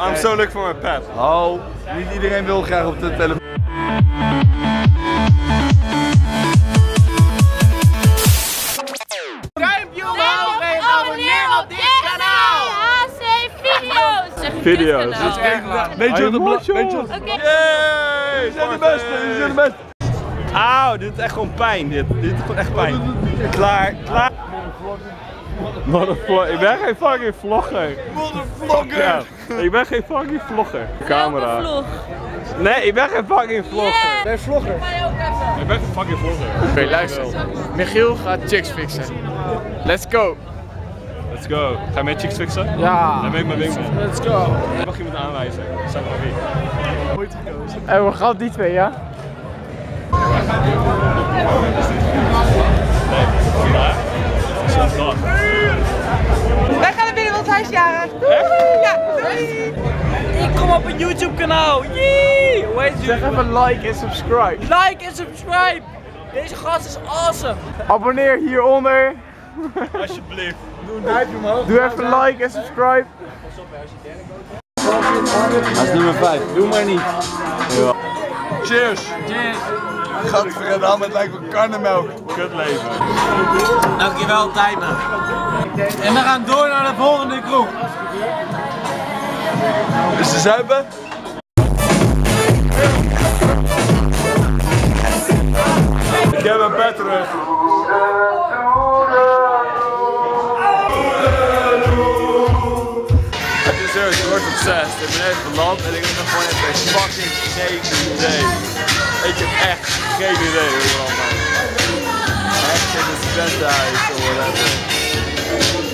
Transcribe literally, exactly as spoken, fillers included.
I'm so looking for my pet. Oh, niet iedereen wil graag op de telefoon. Duimpje omhoog en abonneer op dit kanaal. C H S Video's. Video's. Weet je wat de beste? Jullie zijn de beste, jullie zijn de beste. Auw, dit doet echt gewoon pijn. Dit doet gewoon echt pijn. Klaar, klaar. Mothervlogger. Ik ben geen fucking vlogger. Mothervlogger. Ja, ik ben geen fucking vlogger. Camera. Vlog. Nee, ik ben geen fucking vlogger. Yeah. Ben je vlogger? Ik ben geen fucking vlogger. Oké, okay, luister. Michiel gaat chicks fixen. Let's go. Let's go. Ga je mee chicks fixen? Ja. Dan ben ik mijn winkel. Let's go. Dan mag iemand aanwijzen. Zeg maar wie. Goed gekozen. En we gaan die twee, ja? Wij gaan naar binnen, want hij is jarig. Ja, doei! Ik kom op een YouTube kanaal. Jee! Zeg even like en subscribe. Like en subscribe! Deze gast is awesome! Abonneer hieronder. Alsjeblieft. Doe een duimpje omhoog. Doe even like en subscribe. Pas op als je derde boot. Dat is nummer vijf. Doe maar niet. Ja. Cheers! Cheers! Gadverdamme, het lijkt me karnemelk. Kutleven. Dankjewel, Tijmen. En we gaan door naar de volgende kroeg. Is de zuipen? Ik heb een pet terug. Ik word obsessed. Ik ben even beland en ik heb nog gewoon even fucking geen idee. Ik heb echt geen idee hoe het allemaal is. Echt in het studentenhuis of whatever.